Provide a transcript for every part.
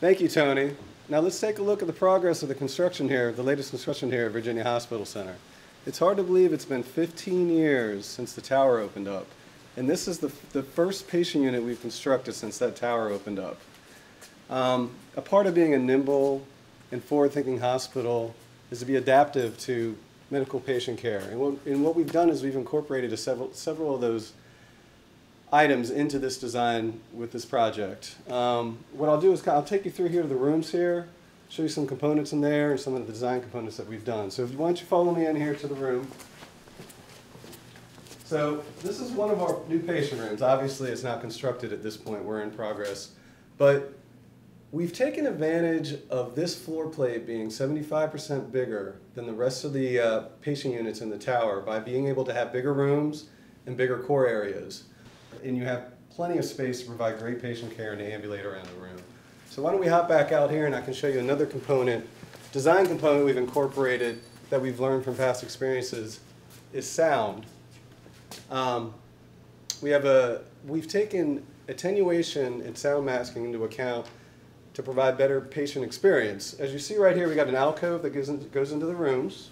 Thank you, Tony. Now let's take a look at the progress of the construction here, the latest construction here at Virginia Hospital Center. It's hard to believe it's been 15 years since the tower opened up. And this is the first patient unit we've constructed since that tower opened up. A part of being a nimble and forward-thinking hospital is to be adaptive to medical patient care. And what we've done is we've incorporated several of those items into this design with this project. What I'll do is I'll take you through here to the rooms here, show you some components in there and some of the design components that we've done. So why don't you follow me in here to the room. So this is one of our new patient rooms. Obviously it's not constructed at this point, we're in progress. But we've taken advantage of this floor plate being 75% bigger than the rest of the patient units in the tower by being able to have bigger rooms and bigger core areas. And you have plenty of space to provide great patient care and ambulate around the room. So why don't we hop back out here and I can show you another component, design component we've incorporated that we've learned from past experiences is sound. We've taken attenuation and sound masking into account to provide better patient experience. As you see right here, we got an alcove that goes into the rooms,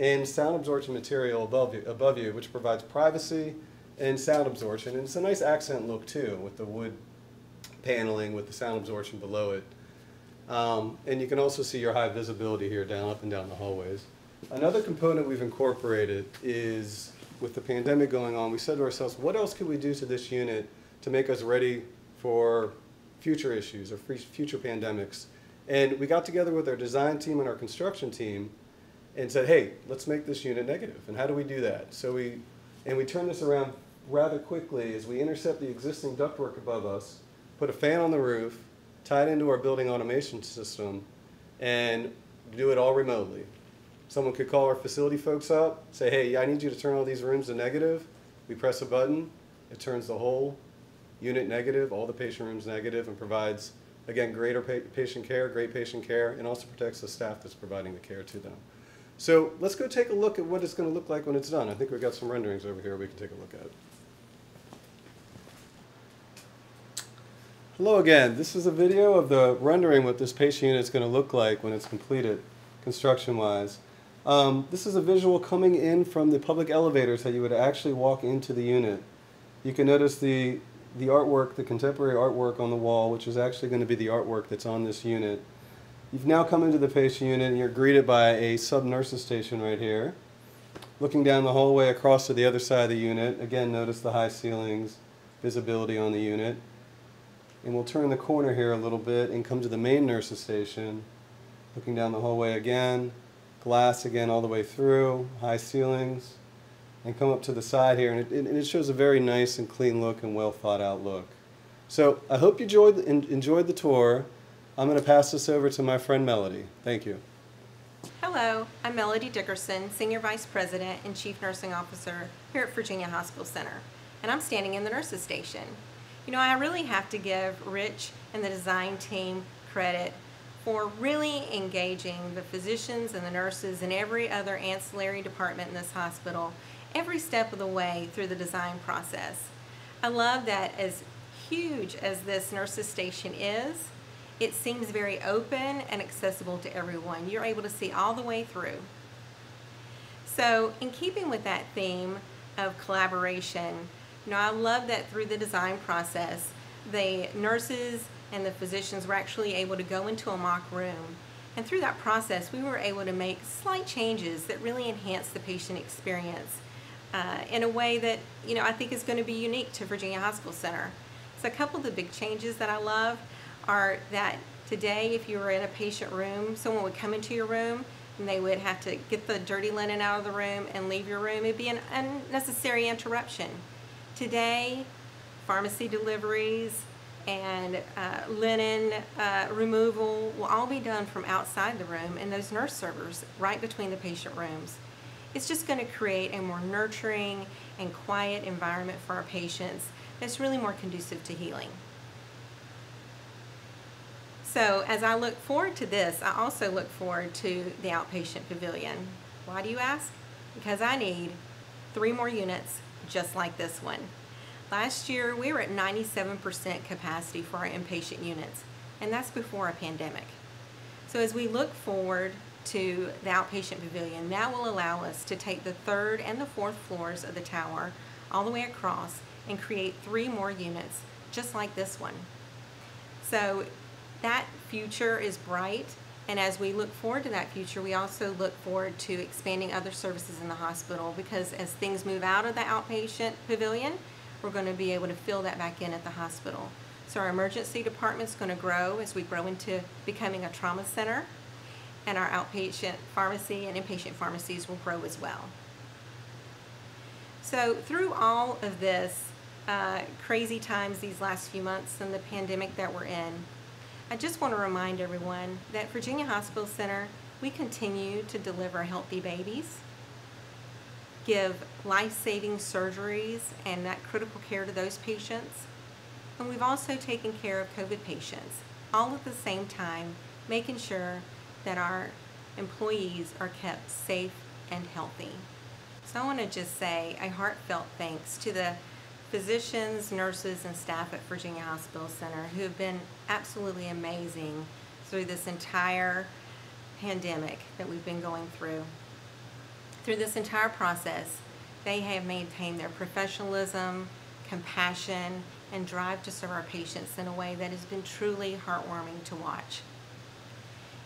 and sound absorption material above you, which provides privacy and sound absorption. And it's a nice accent look too, with the wood paneling with the sound absorption below it. And you can also see your high visibility here up and down the hallways. Another component we've incorporated is, with the pandemic going on, we said to ourselves, what else could we do to this unit to make us ready for future issues or future pandemics? And we got together with our design team and our construction team and said, hey, let's make this unit negative. And how do we do that? So we turned this around rather quickly as we intercept the existing ductwork above us, put a fan on the roof, tie it into our building automation system, and do it all remotely. Someone could call our facility folks up, say, hey, I need you to turn all these rooms to negative. We press a button, it turns the whole unit negative, all the patient rooms negative, and provides, again, greater patient care, great patient care, and also protects the staff that's providing the care to them. So let's go take a look at what it's going to look like when it's done. I think we've got some renderings over here we can take a look at. Hello again. This is a video of the rendering what this patient unit is going to look like when it's completed, construction-wise. This is a visual coming in from the public elevators that you would actually walk into the unit. You can notice the artwork, the contemporary artwork on the wall, which is actually going to be the artwork that's on this unit. You've now come into the patient unit and you're greeted by a sub-nurses station right here. Looking down the hallway across to the other side of the unit, again notice the high ceilings, visibility on the unit. And we'll turn the corner here a little bit and come to the main nurses station. Looking down the hallway again, glass again all the way through, high ceilings. And come up to the side here, and it shows a very nice and clean look and well thought out look. So I hope you enjoyed the tour. I'm going to pass this over to my friend Melody. Thank you. Hello, I'm Melody Dickerson, Senior Vice President and Chief Nursing Officer here at Virginia Hospital Center, and I'm standing in the nurses station. You know, I really have to give Rich and the design team credit for really engaging the physicians and the nurses and every other ancillary department in this hospital every step of the way through the design process. I love that as huge as this nurses station is, it seems very open and accessible to everyone. You're able to see all the way through. So in keeping with that theme of collaboration, you know, I love that through the design process, the nurses and the physicians were actually able to go into a mock room. And through that process, we were able to make slight changes that really enhance the patient experience. In a way that, you know, I think is going to be unique to Virginia Hospital Center. So a couple of the big changes that I love are that today, if you were in a patient room, someone would come into your room and they would have to get the dirty linen out of the room and leave your room. It'd be an unnecessary interruption. Today, pharmacy deliveries and linen removal will all be done from outside the room and those nurse servers right between the patient rooms. It's just going to create a more nurturing and quiet environment for our patients that's really more conducive to healing. So as I look forward to this, I also look forward to the outpatient pavilion. Why do you ask? Because I need 3 more units just like this one. Last year, we were at 97% capacity for our inpatient units, and that's before a pandemic. So as we look forward to the outpatient pavilion, that will allow us to take the third and the fourth floors of the tower all the way across and create 3 more units, just like this one. So that future is bright, and as we look forward to that future, we also look forward to expanding other services in the hospital, because as things move out of the outpatient pavilion, we're going to be able to fill that back in at the hospital. So our emergency department's going to grow as we grow into becoming a trauma center, and our outpatient pharmacy and inpatient pharmacies will grow as well. So through all of this crazy times these last few months and the pandemic that we're in, I just want to remind everyone that Virginia Hospital Center, we continue to deliver healthy babies, give life-saving surgeries and that critical care to those patients, and we've also taken care of COVID patients, all at the same time, making sure that our employees are kept safe and healthy. So I want to just say a heartfelt thanks to the physicians, nurses, and staff at Virginia Hospital Center who have been absolutely amazing through this entire pandemic that we've been going through. Through this entire process, they have maintained their professionalism, compassion, and drive to serve our patients in a way that has been truly heartwarming to watch.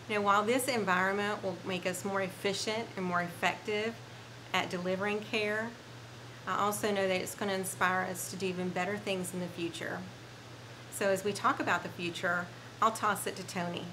Now, while this environment will make us more efficient and more effective at delivering care, I also know that it's going to inspire us to do even better things in the future. So as we talk about the future, I'll toss it to Tony.